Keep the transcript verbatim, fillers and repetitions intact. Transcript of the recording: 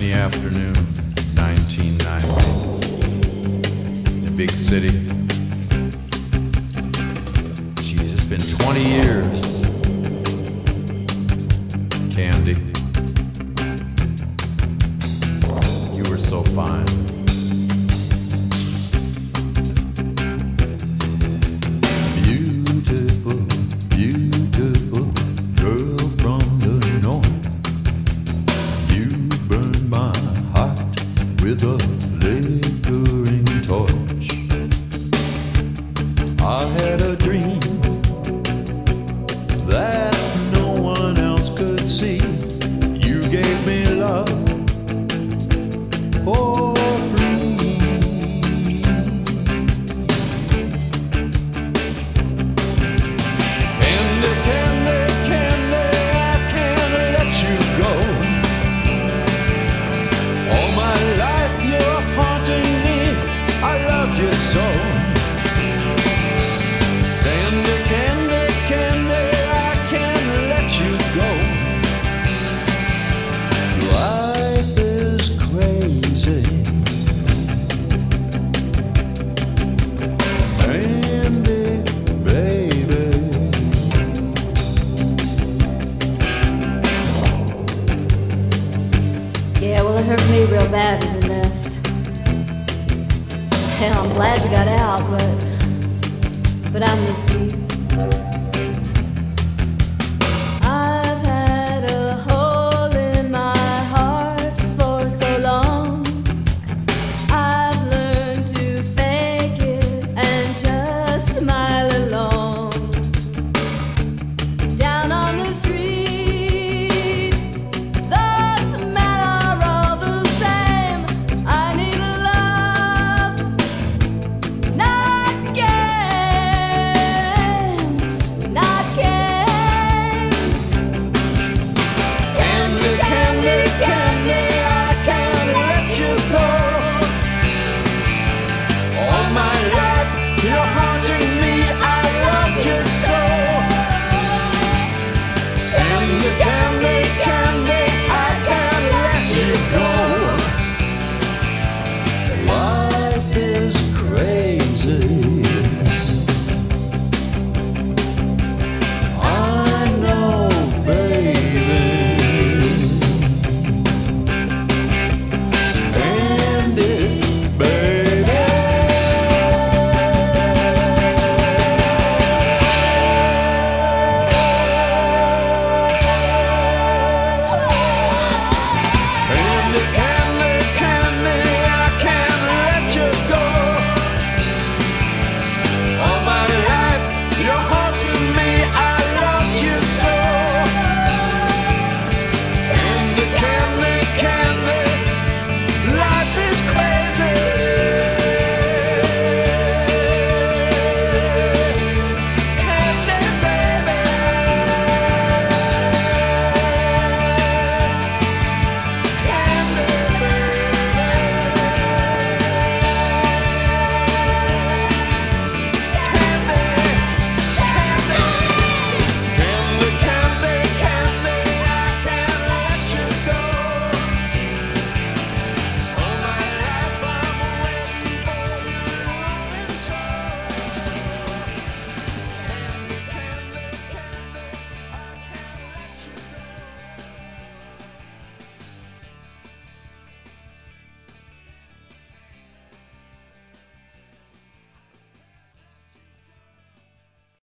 rainy afternoon, nineteen ninety, in a big city. Jeez, it's been twenty years. Candy, you were so fine. Beautiful, beautiful girl from the north. You burned my heart with a flickering torch. I had a dream that no one else could see. You gave me love for free. Candy, candy, candy, I can't let you go. All my life you're haunting me. I loved you so. Candy, candy, candy, I can't let you go. Life is crazy, Candy, baby. Yeah, well, it hurt me real bad when you left. Hell, I'm glad you got out, but but I miss you.